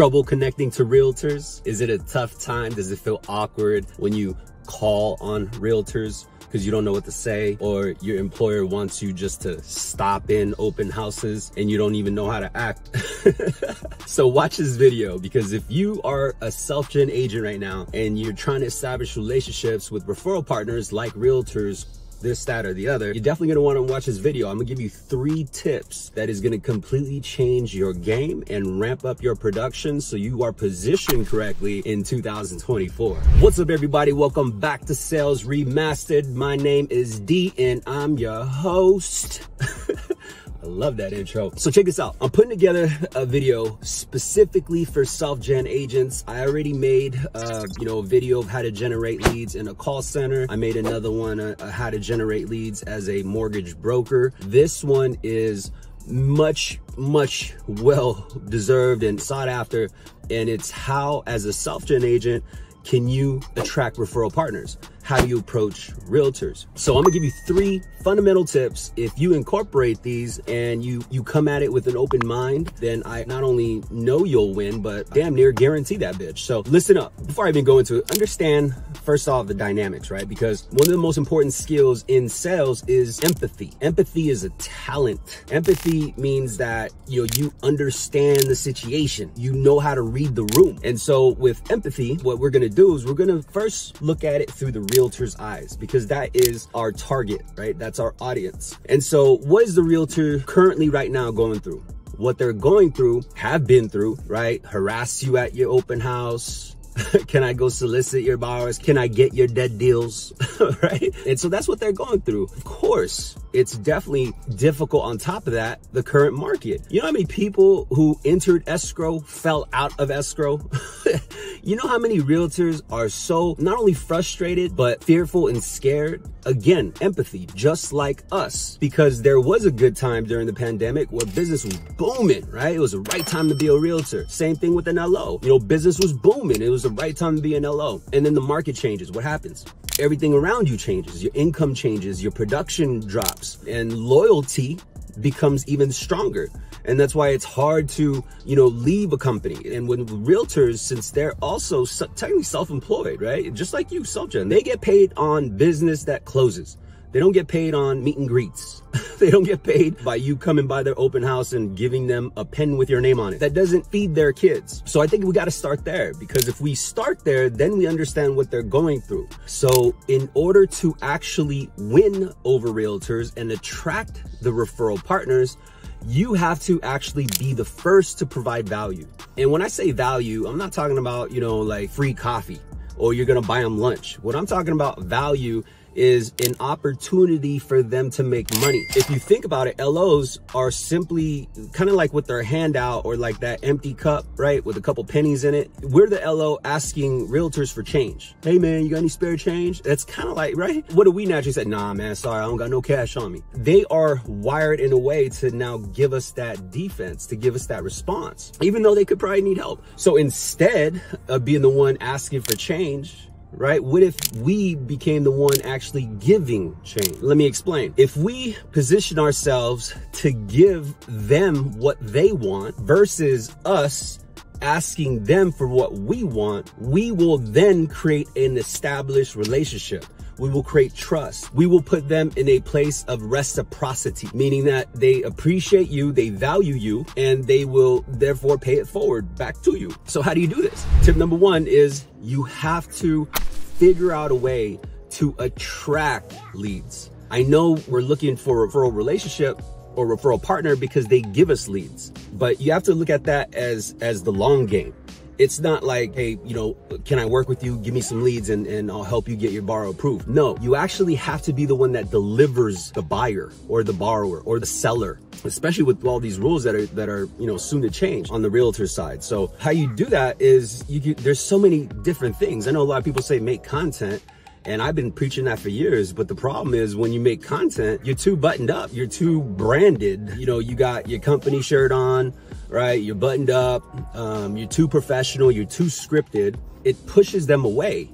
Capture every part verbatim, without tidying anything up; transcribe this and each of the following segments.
trouble connecting to realtors? Is it a tough time? Does it feel awkward when you call on realtors because you don't know what to say, or your employer wants you just to stop in open houses and you don't even know how to act? So watch this video, because if you are a self-gen agent right now and you're trying to establish relationships with referral partners like realtors, this, that, or the other, you're definitely gonna wanna watch this video. I'm gonna give you three tips that is gonna completely change your game and ramp up your production so you are positioned correctly in two thousand twenty-four. What's up, everybody? Welcome back to Sales Remastered. My name is D and I'm your host. I love that intro. So check this out. I'm putting together a video specifically for self-gen agents. I already made uh, you know, a video of how to generate leads in a call center. I made another one, uh, how to generate leads as a mortgage broker. This one is much, much well deserved and sought after. And it's how, as a self-gen agent, can you attract referral partners? How do you approach realtors? So I'm gonna give you three fundamental tips. If you incorporate these and you, you come at it with an open mind, then I not only know you'll win, but damn near guarantee that bitch. So listen up. Before I even go into it, understand first off the dynamics, right? Because one of the most important skills in sales is empathy. Empathy is a talent. Empathy means that, you know, you understand the situation. You know how to read the room. And so with empathy, what we're gonna do is we're gonna first look at it through the realtor's eyes, because that is our target, right? That's our audience. And so what is the realtor currently right now going through? What they're going through, have been through, right? Harass you at your open house. Can I go solicit your borrowers? Can I get your dead deals? Right? And so that's what they're going through. Of course, it's definitely difficult. On top of that, the current market. You know how many people who entered escrow fell out of escrow? You know how many realtors are so not only frustrated, but fearful and scared? Again, empathy, just like us, because there was a good time during the pandemic where business was booming, right? It was the right time to be a realtor. Same thing with an L O. You know, business was booming. It was the right time to be an L O. And then the market changes. What happens? Everything around you changes. Your income changes, your production drops, and loyalty becomes even stronger. And that's why it's hard to, you know, leave a company. And when realtors, since they're also technically self-employed, right? Just like you, self-gen, they get paid on business that closes. They don't get paid on meet and greets. They don't get paid by you coming by their open house and giving them a pen with your name on it. That doesn't feed their kids. So I think we got to start there, because if we start there, then we understand what they're going through. So in order to actually win over realtors and attract the referral partners, you have to actually be the first to provide value. And when I say value, I'm not talking about, you know, like free coffee or you're going to buy them lunch. What I'm talking about value is an opportunity for them to make money. If you think about it, L Os are simply kind of like with their hand out, or like that empty cup, right? With a couple pennies in it. We're the L O asking realtors for change. Hey man, you got any spare change? That's kind of like, right? What do we naturally say? Nah man, sorry, I don't got no cash on me. They are wired in a way to now give us that defense, to give us that response, even though they could probably need help. So instead of being the one asking for change, right? What if we became the one actually giving change? Let me explain. If we position ourselves to give them what they want versus us asking them for what we want, we will then create an established relationship. We will create trust. We will put them in a place of reciprocity, meaning that they appreciate you, they value you, and they will therefore pay it forward back to you. So how do you do this? Tip number one is you have to figure out a way to attract leads. I know we're looking for a referral relationship or referral partner because they give us leads, but you have to look at that as, as the long game. It's not like, hey, you know, can I work with you? Give me some leads and, and I'll help you get your borrower approved. No, you actually have to be the one that delivers the buyer or the borrower or the seller, especially with all these rules that are, that are, you know, soon to change on the realtor side. So how you do that is you can, there's so many different things. I know a lot of people say make content, and I've been preaching that for years, but the problem is when you make content, you're too buttoned up, you're too branded. You know, you got your company shirt on, right? You're buttoned up, um, you're too professional, you're too scripted. It pushes them away.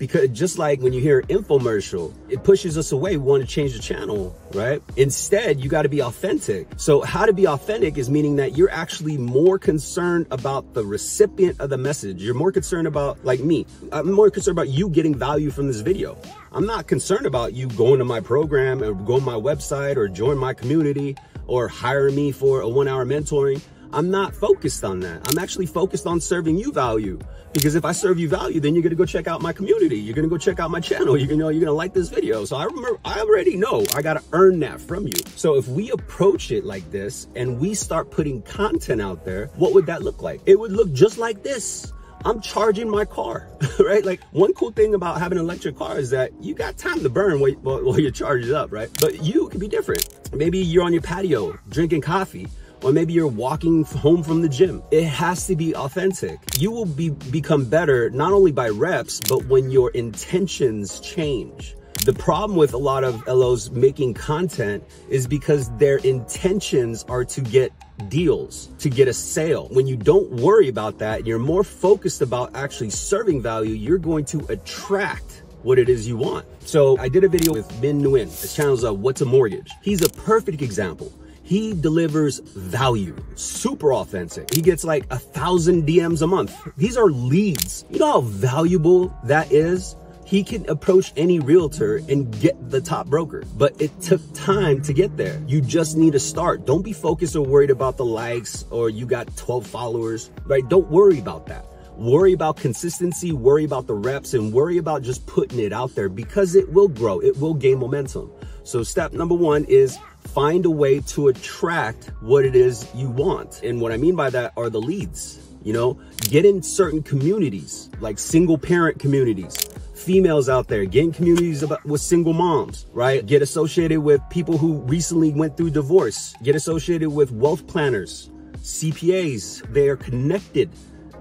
Because just like when you hear an infomercial, it pushes us away. We want to change the channel, right? Instead, you got to be authentic. So how to be authentic is meaning that you're actually more concerned about the recipient of the message. You're more concerned about, like me, I'm more concerned about you getting value from this video. I'm not concerned about you going to my program or going to my website or join my community or hire me for a one hour mentoring. I'm not focused on that. I'm actually focused on serving you value, because if I serve you value, then you're going to go check out my community. You're going to go check out my channel. You're going to know, you're going to like this video. So I remember, I already know I got to earn that from you. So if we approach it like this and we start putting content out there, what would that look like? It would look just like this. I'm charging my car, right? Like, one cool thing about having an electric car is that you got time to burn while, while you charge it up, right? But you could be different. Maybe you're on your patio drinking coffee, or maybe you're walking home from the gym. It has to be authentic. You will be become better not only by reps, but when your intentions change. The problem with a lot of L Os making content is because their intentions are to get deals, to get a sale. When you don't worry about that, you're more focused about actually serving value, you're going to attract what it is you want. So I did a video with Ben Nguyen. His channel's uh, What's a Mortgage? He's a perfect example. He delivers value, super authentic. He gets like a thousand D Ms a month. These are leads. You know how valuable that is? He can approach any realtor and get the top broker, but it took time to get there. You just need to start. Don't be focused or worried about the likes or you got twelve followers, right? Don't worry about that. Worry about consistency, worry about the reps, and worry about just putting it out there, because it will grow. It will gain momentum. So step number one is find a way to attract what it is you want. And what I mean by that are the leads. You know, get in certain communities, like single parent communities, females out there, get in communities about, with single moms, right? Get associated with people who recently went through divorce, get associated with wealth planners, C P As. They are connected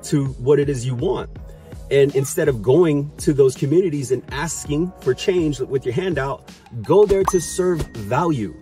to what it is you want. And instead of going to those communities and asking for change with your handout, go there to serve value.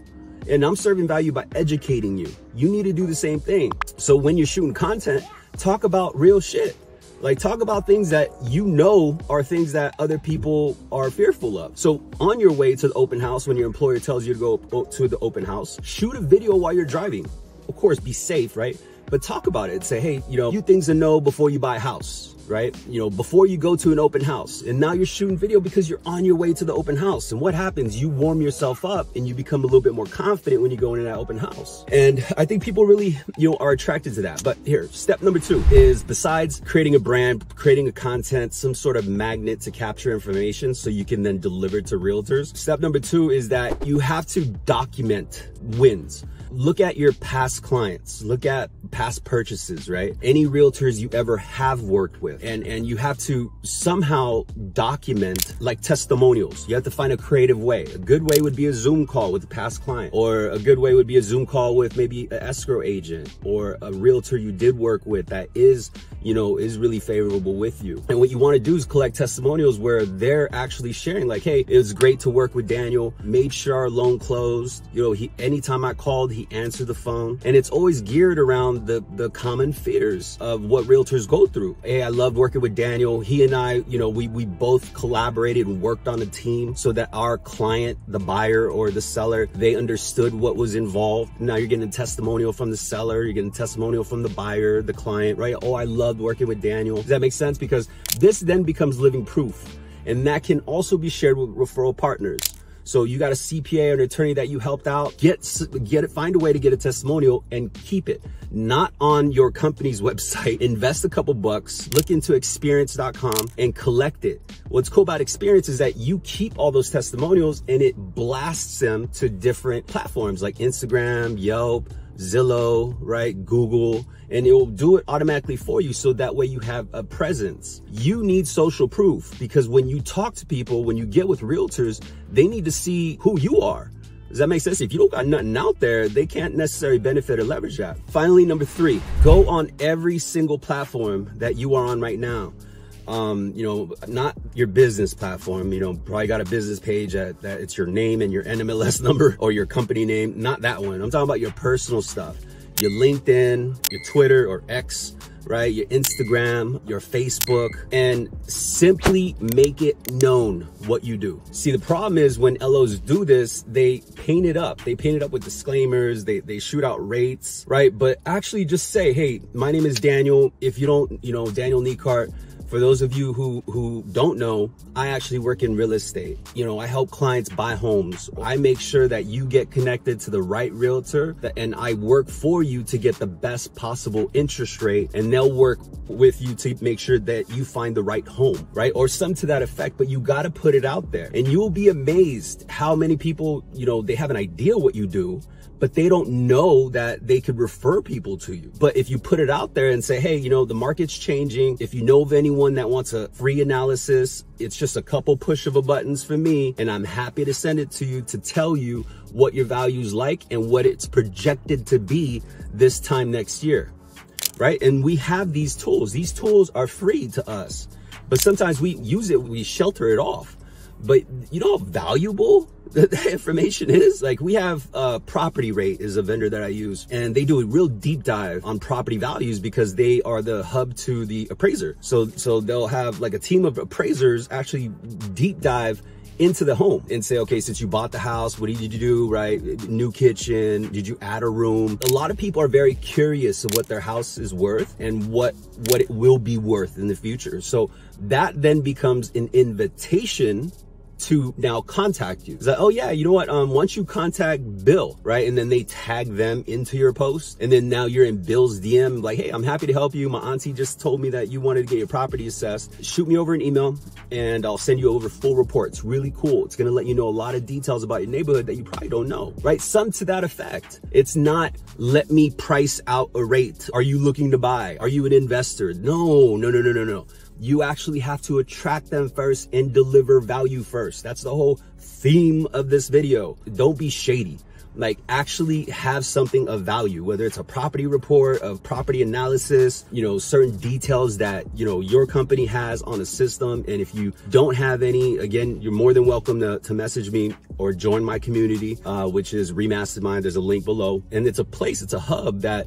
And I'm serving value by educating you. You need to do the same thing. So when you're shooting content, talk about real shit. Like, talk about things that you know are things that other people are fearful of. So on your way to the open house, when your employer tells you to go to the open house, shoot a video while you're driving. Of course, be safe, right? But talk about it. Say, hey, you know, a few things to know before you buy a house, right? You know, before you go to an open house. And now you're shooting video because you're on your way to the open house. And what happens? You warm yourself up and you become a little bit more confident when you go into that open house. And I think people really, you know, are attracted to that. But here, step number two is, besides creating a brand, creating a content, some sort of magnet to capture information so you can then deliver to realtors. Step number two is that you have to document wins. Look at your past clients, look at past purchases, right? Any realtors you ever have worked with. And, and you have to somehow document, like, testimonials. You have to find a creative way. A good way would be a Zoom call with a past client, or a good way would be a Zoom call with maybe an escrow agent or a realtor you did work with that is, you know, is really favorable with you. And what you want to do is collect testimonials where they're actually sharing, like, hey, it was great to work with Daniel, made sure our loan closed. You know, he, anytime I called, he answered the phone. And it's always geared around the, the common fears of what realtors go through. Hey, I loved working with Daniel. He and I, you know, we, we both collaborated and worked on a team so that our client, the buyer or the seller, they understood what was involved. Now you're getting a testimonial from the seller. You're getting a testimonial from the buyer, the client, right? Oh, I loved working with Daniel. Does that make sense? Because this then becomes living proof. And that can also be shared with referral partners. So you got a C P A or an attorney that you helped out, get, get it, find a way to get a testimonial and keep it. Not on your company's website. Invest a couple bucks, look into experience dot com and collect it. What's cool about Experience is that you keep all those testimonials and it blasts them to different platforms like Instagram, Yelp, Zillow, right? Google, and it will do it automatically for you. So that way you have a presence. You need social proof, because when you talk to people, when you get with realtors, they need to see who you are. Does that make sense? If you don't got nothing out there, they can't necessarily benefit or leverage that. Finally, number three, go on every single platform that you are on right now. Um, you know, not your business platform, you know, probably got a business page that, that it's your name and your N M L S number or your company name. Not that one. I'm talking about your personal stuff, your LinkedIn, your Twitter or X, right? Your Instagram, your Facebook, and simply make it known what you do. See, the problem is when L Os do this, they paint it up. They paint it up with disclaimers. They, they shoot out rates, right? But actually just say, hey, my name is Daniel. If you don't, you know, Daniel Nikart. For those of you who, who don't know, I actually work in real estate. You know, I help clients buy homes. I make sure that you get connected to the right realtor, and I work for you to get the best possible interest rate, and they'll work with you to make sure that you find the right home, right? Or some to that effect, but you gotta put it out there. And you'll be amazed how many people, you know, they have an idea what you do, but they don't know that they could refer people to you. But if you put it out there and say, hey, you know, the market's changing. If you know of anyone that wants a free analysis, it's just a couple push of a buttons for me, and I'm happy to send it to you to tell you what your value's like and what it's projected to be this time next year, right? And we have these tools. These tools are free to us, but sometimes we use it, we shelter it off. But you know how valuable that information is? Like, we have uh, Property Rate is a vendor that I use, and they do a real deep dive on property values because they are the hub to the appraiser. So, so they'll have like a team of appraisers actually deep dive into the home and say, okay, since you bought the house, what did you do, right? New kitchen, did you add a room? A lot of people are very curious of what their house is worth and what, what it will be worth in the future. So that then becomes an invitation to now contact you. It's like, oh yeah, you know what? Um, once you contact Bill, right? And then they tag them into your post. And then now you're in Bill's D M, like, hey, I'm happy to help you. My auntie just told me that you wanted to get your property assessed. Shoot me over an email and I'll send you over full reports. Really cool. It's gonna let you know a lot of details about your neighborhood that you probably don't know, right? Some to that effect. It's not, let me price out a rate. Are you looking to buy? Are you an investor? No, no, no, no, no, no. You actually have to attract them first and deliver value first. That's the whole theme of this video. Don't be shady. Like, actually have something of value, whether it's a property report, a property analysis, you know, certain details that, you know, your company has on a system. And if you don't have any, again, you're more than welcome to, to message me or join my community, uh, which is Remastermind. There's a link below, and it's a place, it's a hub that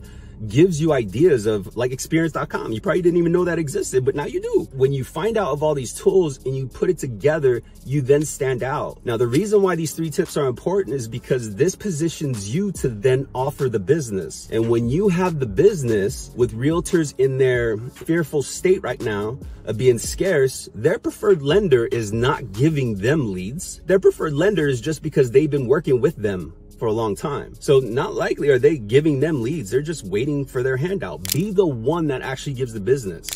gives you ideas of like experience dot com. You probably didn't even know that existed, but now you do. When you find out of all these tools and you put it together, you then stand out. Now, the reason why these three tips are important is because this positions you to then offer the business. And when you have the business with realtors in their fearful state right now of being scarce, their preferred lender is not giving them leads. Their preferred lender is just because they've been working with them for a long time. So not likely are they giving them leads. They're just waiting for their handout. Be the one that actually gives the business.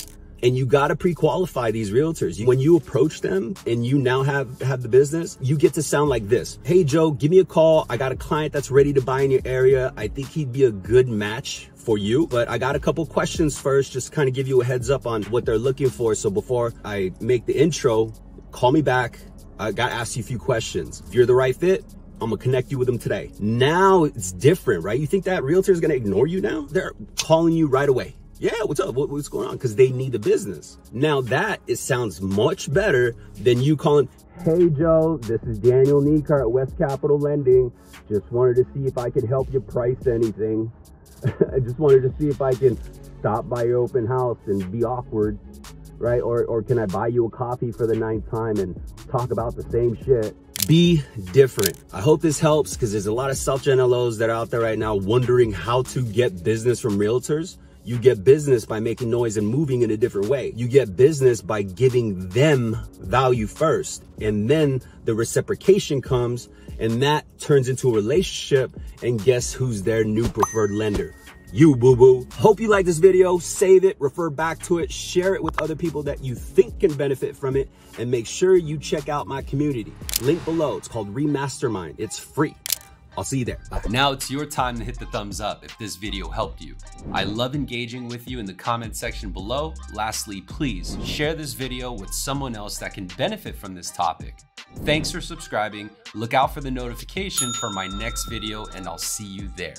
And you gotta pre-qualify these realtors. When you approach them and you now have, have the business, you get to sound like this. Hey Joe, give me a call. I got a client that's ready to buy in your area. I think he'd be a good match for you, but I got a couple questions first, just kind of give you a heads up on what they're looking for. So before I make the intro, call me back. I gotta ask you a few questions. If you're the right fit, I'm gonna connect you with them today. Now it's different, right? You think that realtor is gonna ignore you now? They're calling you right away. Yeah, what's up? What, what's going on? Because they need the business. Now that, it sounds much better than you calling, hey Joe, this is Daniel Nikart at West Capital Lending. Just wanted to see if I could help you price anything. I just wanted to see if I can stop by your open house and be awkward, right? Or, or can I buy you a coffee for the ninth time and talk about the same shit? Be different. I hope this helps because there's a lot of self-gen L Os that are out there right now wondering how to get business from realtors. You get business by making noise and moving in a different way. You get business by giving them value first, and then the reciprocation comes, and that turns into a relationship. And guess who's their new preferred lender? You, boo-boo. Hope you like this video. Save it, refer back to it, share it with other people that you think can benefit from it, and make sure you check out my community. Link below. It's called Remastermind. It's free. I'll see you there. Bye. Now it's your time to hit the thumbs up if this video helped you. I love engaging with you in the comment section below. Lastly, please share this video with someone else that can benefit from this topic. Thanks for subscribing. Look out for the notification for my next video, and I'll see you there.